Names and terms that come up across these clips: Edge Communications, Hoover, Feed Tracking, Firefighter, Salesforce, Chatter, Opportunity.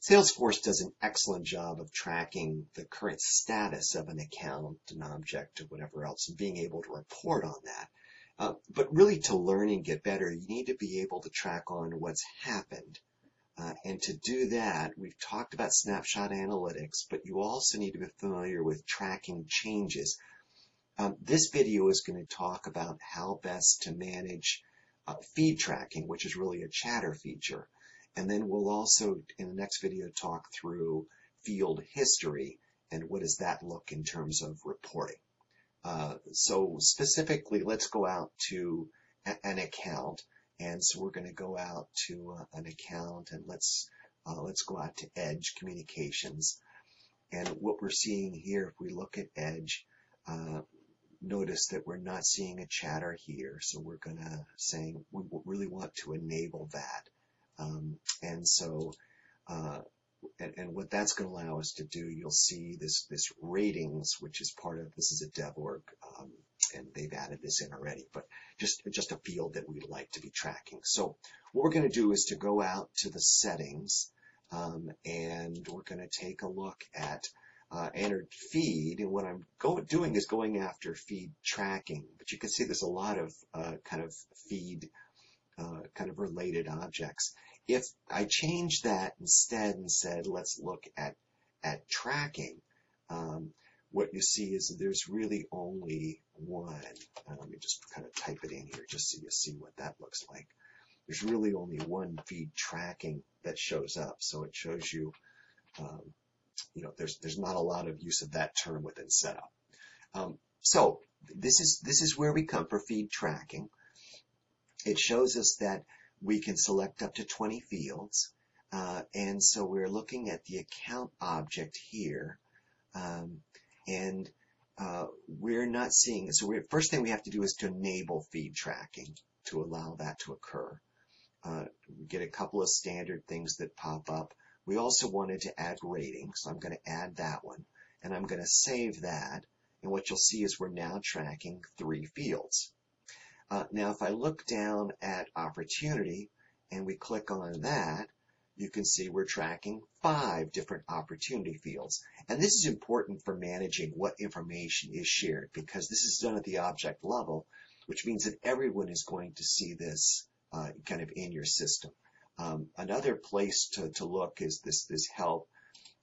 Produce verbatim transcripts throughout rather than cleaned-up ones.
Salesforce does an excellent job of tracking the current status of an account, an object, or whatever else, and being able to report on that. Uh, but really, to learn and get better, you need to be able to track on what's happened. Uh, and to do that, we've talked about snapshot analytics, but you also need to be familiar with tracking changes. Um, this video is going to talk about how best to manage uh, feed tracking, which is really a Chatter feature. And then we'll also, in the next video, talk through field history and what does that look in terms of reporting. Uh, so specifically, let's go out to a, an account. And so we're going to go out to uh, an account, and let's uh, let's go out to Edge Communications. And what we're seeing here, if we look at Edge, uh, notice that we're not seeing a chatter here. So we're going to saying we really want to enable that. Um, and so, uh, and, and what that's going to allow us to do, you'll see this this ratings, which is part of this is a dev org. Um, and they've added this in already, but just, just a field that we'd like to be tracking. So what we're going to do is to go out to the settings, um, and we're going to take a look at uh, entered feed. And what I'm go doing is going after feed tracking, but you can see there's a lot of uh, kind of feed uh, kind of related objects. If I change that instead and said, let's look at, at tracking, um, what you see is that there's really only one. Uh, let me just kind of type it in here just so you see what that looks like. There's really only one feed tracking that shows up. So it shows you, um, you know, there's there's not a lot of use of that term within setup. Um, so this is this is where we come for feed tracking. It shows us that we can select up to twenty fields, uh, and so we're looking at the account object here. Um, And uh, we're not seeing it. So we're, first thing we have to do is to enable feed tracking to allow that to occur. Uh, we get a couple of standard things that pop up. We also wanted to add ratings, so I'm going to add that one, and I'm going to save that. And what you'll see is we're now tracking three fields. Uh, now, if I look down at opportunity and we click on that, you can see we're tracking five different opportunity fields. And this is important for managing what information is shared, because this is done at the object level, which means that everyone is going to see this uh, kind of in your system. Um, another place to, to look is this, this help.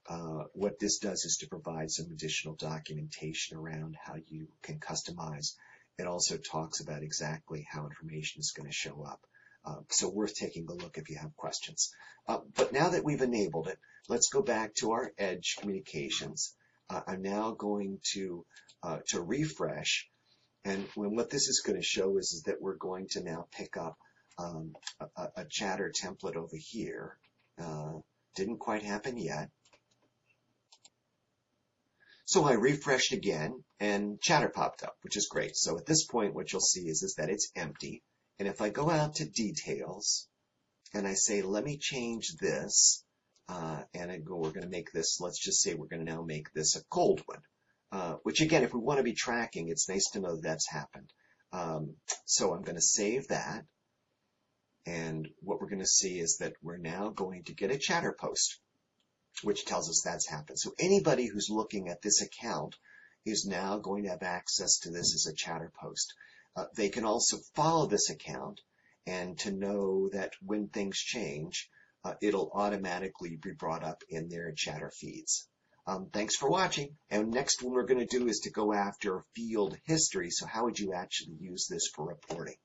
Uh, what this does is to provide some additional documentation around how you can customize. It also talks about exactly how information is going to show up. Uh, so worth taking a look if you have questions. Uh, but now that we've enabled it, let's go back to our Edge Communications. Uh, I'm now going to uh, to refresh, and when, what this is going to show is, is that we're going to now pick up um, a, a Chatter template over here. Uh, didn't quite happen yet. So I refreshed again, and Chatter popped up, which is great. So at this point, what you'll see is, is that it's empty. And if I go out to details and I say, let me change this, uh, and I go, we're going to make this, let's just say we're going to now make this a cold one, uh, which again, if we want to be tracking, it's nice to know that that's happened. Um, so I'm going to save that. And what we're going to see is that we're now going to get a chatter post, which tells us that's happened. So anybody who's looking at this account is now going to have access to this as a chatter post. Uh, they can also follow this account, and to know that when things change, uh, it'll automatically be brought up in their chatter feeds. Um, thanks for watching. And next, what we're going to do is to go after field history. So how would you actually use this for reporting?